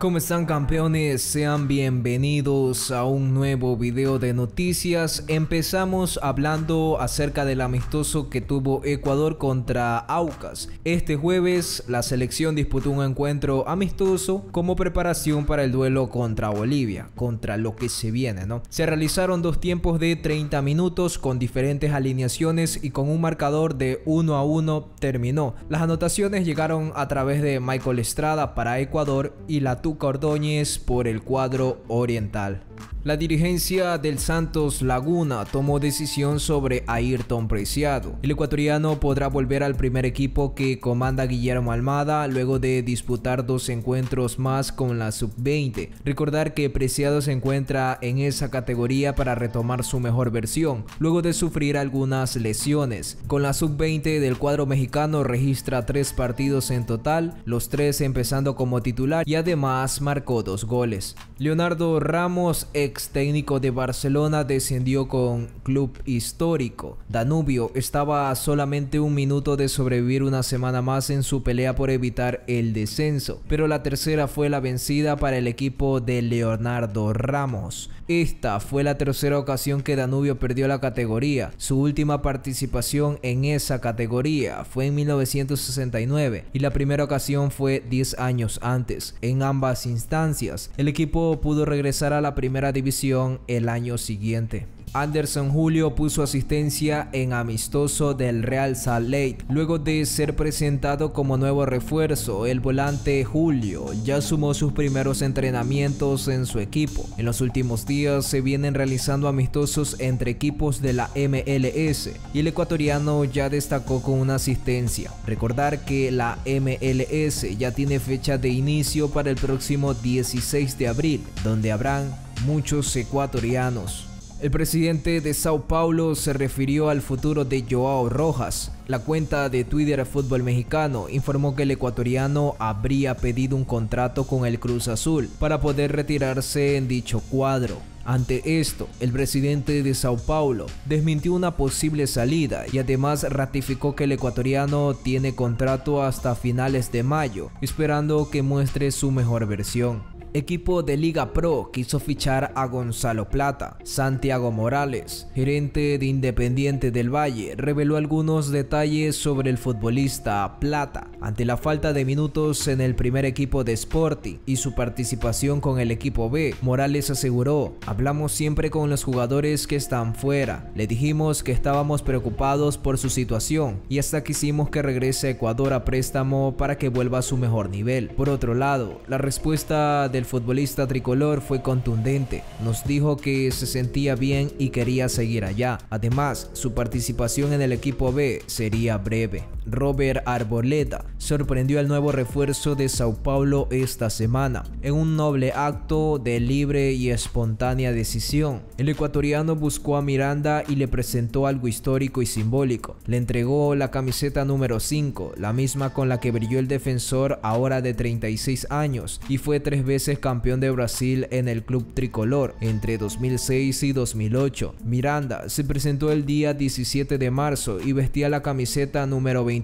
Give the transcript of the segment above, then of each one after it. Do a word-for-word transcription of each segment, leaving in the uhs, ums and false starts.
¿Cómo están, campeones? Sean bienvenidos a un nuevo video de noticias. Empezamos hablando acerca del amistoso que tuvo Ecuador contra AUCAS. Este jueves la selección disputó un encuentro amistoso como preparación para el duelo contra Bolivia, contra lo que se viene, ¿no? Se realizaron dos tiempos de treinta minutos con diferentes alineaciones y con un marcador de uno a uno terminó. Las anotaciones llegaron a través de Michael Estrada para Ecuador y la Luca Ordóñez por el cuadro oriental. La dirigencia del Santos Laguna tomó decisión sobre Ayrton Preciado. El ecuatoriano podrá volver al primer equipo que comanda Guillermo Almada luego de disputar dos encuentros más con la sub veinte. Recordar que Preciado se encuentra en esa categoría para retomar su mejor versión, luego de sufrir algunas lesiones. Con la sub veinte del cuadro mexicano registra tres partidos en total, los tres empezando como titular, y además marcó dos goles. Leonardo Ramos, ex técnico de Barcelona, descendió con club histórico. Danubio estaba a solamente un minuto de sobrevivir una semana más en su pelea por evitar el descenso, pero la tercera fue la vencida para el equipo de Leonardo Ramos. Esta fue la tercera ocasión que Danubio perdió la categoría. Su última participación en esa categoría fue en mil novecientos sesenta y nueve y la primera ocasión fue diez años antes. En ambas instancias, el equipo pudo regresar a la primera división el año siguiente. Anderson Julio puso asistencia en amistoso del Real Salt Lake. Luego de ser presentado como nuevo refuerzo, el volante Julio ya sumó sus primeros entrenamientos en su equipo. En los últimos días se vienen realizando amistosos entre equipos de la M L S y el ecuatoriano ya destacó con una asistencia. Recordar que la M L S ya tiene fecha de inicio para el próximo dieciséis de abril, donde habrán muchos ecuatorianos. El presidente de Sao Paulo se refirió al futuro de Joao Rojas. La cuenta de Twitter Fútbol Mexicano informó que el ecuatoriano habría pedido un contrato con el Cruz Azul para poder retirarse en dicho cuadro. Ante esto, el presidente de Sao Paulo desmintió una posible salida y además ratificó que el ecuatoriano tiene contrato hasta finales de mayo, esperando que muestre su mejor versión. Equipo de Liga Pro quiso fichar a Gonzalo Plata. Santiago Morales, gerente de Independiente del Valle, reveló algunos detalles sobre el futbolista Plata. Ante la falta de minutos en el primer equipo de Sporting y su participación con el equipo B, Morales aseguró: hablamos siempre con los jugadores que están fuera, le dijimos que estábamos preocupados por su situación y hasta quisimos que regrese a Ecuador a préstamo para que vuelva a su mejor nivel. Por otro lado, la respuesta de El futbolista tricolor fue contundente. Nos dijo que se sentía bien y quería seguir allá. Además, su participación en el equipo B sería breve. Robert Arboleda sorprendió al nuevo refuerzo de Sao Paulo esta semana en un noble acto de libre y espontánea decisión. El ecuatoriano buscó a Miranda y le presentó algo histórico y simbólico. Le entregó la camiseta número cinco, la misma con la que brilló el defensor ahora de treinta y seis años y fue tres veces campeón de Brasil en el club tricolor entre dos mil seis y dos mil ocho. Miranda se presentó el día diecisiete de marzo y vestía la camiseta número veintidós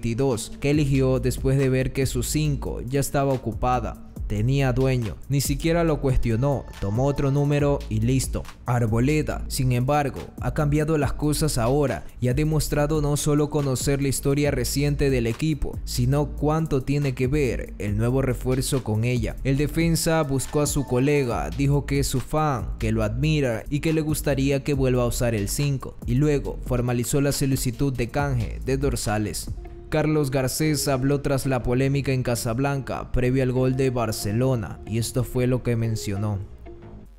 que eligió después de ver que su cinco ya estaba ocupada. Tenía dueño, ni siquiera lo cuestionó, tomó otro número y listo. Arboleda, sin embargo, ha cambiado las cosas ahora y ha demostrado no solo conocer la historia reciente del equipo, sino cuánto tiene que ver el nuevo refuerzo con ella. El defensa buscó a su colega, dijo que es su fan, que lo admira y que le gustaría que vuelva a usar el cinco, y luego formalizó la solicitud de canje de dorsales. Carlos Garcés habló tras la polémica en Casablanca previo al gol de Barcelona y esto fue lo que mencionó.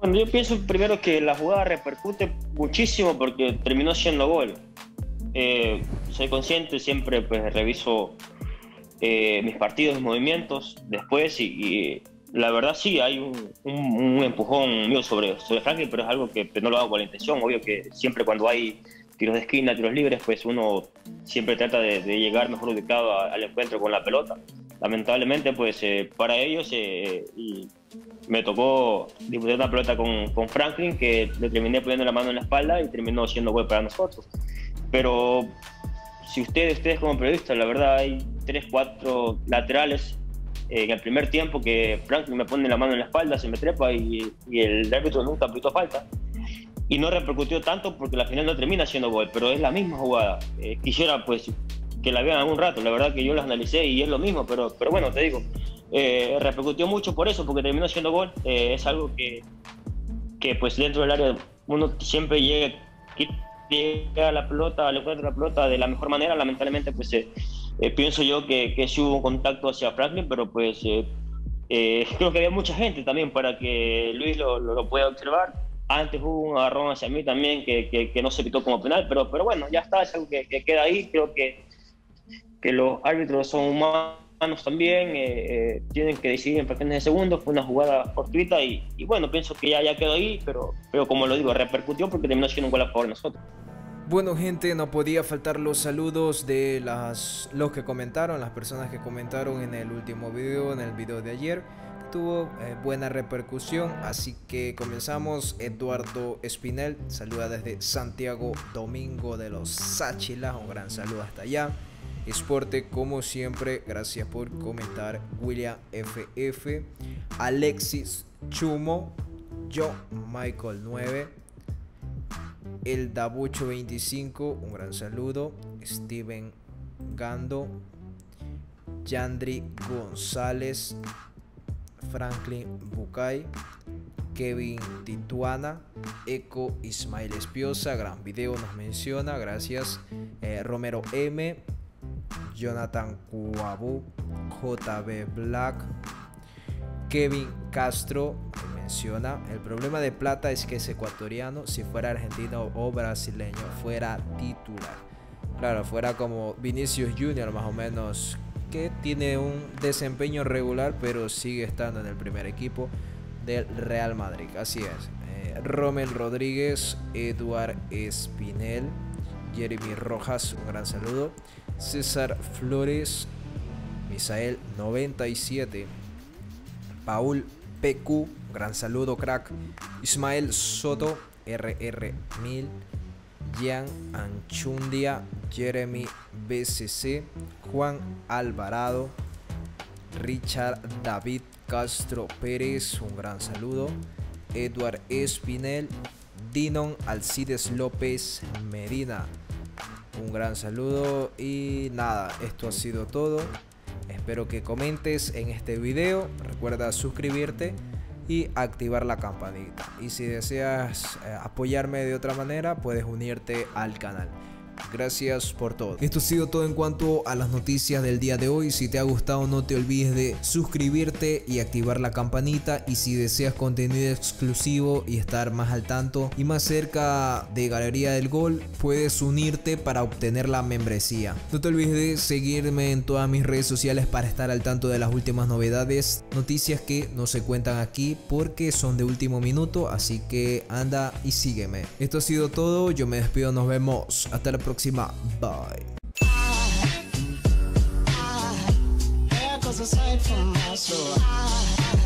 Bueno, yo pienso primero que la jugada repercute muchísimo porque terminó siendo gol. Eh, soy consciente, siempre pues reviso eh, mis partidos, mis movimientos después y, y la verdad sí hay un, un, un empujón mío sobre, sobre Franklin, pero es algo que no lo hago con la intención. Obvio que siempre cuando hay tiros de esquina, tiros libres, pues uno siempre trata de, de llegar mejor ubicado a, al encuentro con la pelota. Lamentablemente, pues eh, para ellos eh, y me tocó disputar la pelota con, con Franklin, que le terminé poniendo la mano en la espalda y terminó siendo gol para nosotros. Pero si ustedes, ustedes como periodistas, la verdad hay tres, cuatro laterales eh, en el primer tiempo que Franklin me pone la mano en la espalda, se me trepa y, y el árbitro nunca aplicó falta. Y no repercutió tanto porque la final no termina siendo gol, pero es la misma jugada. Eh, quisiera pues que la vean algún rato, la verdad que yo las analicé y es lo mismo, pero, pero bueno, te digo, eh, repercutió mucho por eso, porque terminó siendo gol. Eh, es algo que, que pues dentro del área uno siempre llega, llega a la pelota, le encuentra la pelota de la mejor manera. Lamentablemente pues eh, eh, pienso yo que, que sí hubo un contacto hacia Franklin, pero pues eh, eh, creo que había mucha gente también para que Luis lo, lo, lo pueda observar. Antes hubo un agarrón hacia mí también que, que, que no se pitó como penal, pero, pero bueno, ya está, es algo que, que queda ahí. Creo que, que los árbitros son humanos también, eh, eh, tienen que decidir en fracciones de segundos. Fue una jugada fortuita y, y bueno, pienso que ya, ya quedó ahí, pero, pero como lo digo, repercutió porque terminó siendo un gol a favor de nosotros. Bueno, gente, no podía faltar los saludos de las, los que comentaron, las personas que comentaron en el último video, en el video de ayer. Tuvo eh, buena repercusión, así que comenzamos. Eduardo Espinel saluda desde Santiago Domingo de los Sáchilas, un gran saludo hasta allá. Esporte, como siempre, gracias por comentar. William F F, Alexis Chumo, yo Michael nueve, el Dabucho veinticinco, un gran saludo. Steven Gando, Yandri González, Franklin Bucay, Kevin Tituana, Eco Ismael Espiosa, gran video nos menciona, gracias. eh, Romero M, Jonathan Cuabu, J B Black, Kevin Castro menciona, el problema de Plata es que es ecuatoriano, si fuera argentino o brasileño fuera titular, claro, fuera como Vinicius Junior más o menos, que tiene un desempeño regular pero sigue estando en el primer equipo del Real Madrid. Así es. eh, Romel Rodríguez, Eduard Espinel, Jeremy Rojas, un gran saludo. César Flores, Misael noventa y siete, Paul P Q, un gran saludo, crack. Ismael Soto, R R mil, Jean Anchundia, Jeremy B C C, Juan Alvarado, Richard David Castro Pérez, un gran saludo. Eduard Espinel, Dinon Alcides López Medina, un gran saludo. Y nada, esto ha sido todo. Espero que comentes en este video. Recuerda suscribirte y activar la campanita, y si deseas eh, apoyarme de otra manera puedes unirte al canal. Gracias por todo. Esto ha sido todo en cuanto a las noticias del día de hoy. Si te ha gustado, no te olvides de suscribirte y activar la campanita, y si deseas contenido exclusivo y estar más al tanto y más cerca de Galería del Gol, puedes unirte para obtener la membresía. No te olvides de seguirme en todas mis redes sociales para estar al tanto de las últimas novedades, noticias que no se cuentan aquí porque son de último minuto, así que anda y sígueme. Esto ha sido todo, yo me despido, nos vemos, hasta la próxima. Próxima, bye. I, I,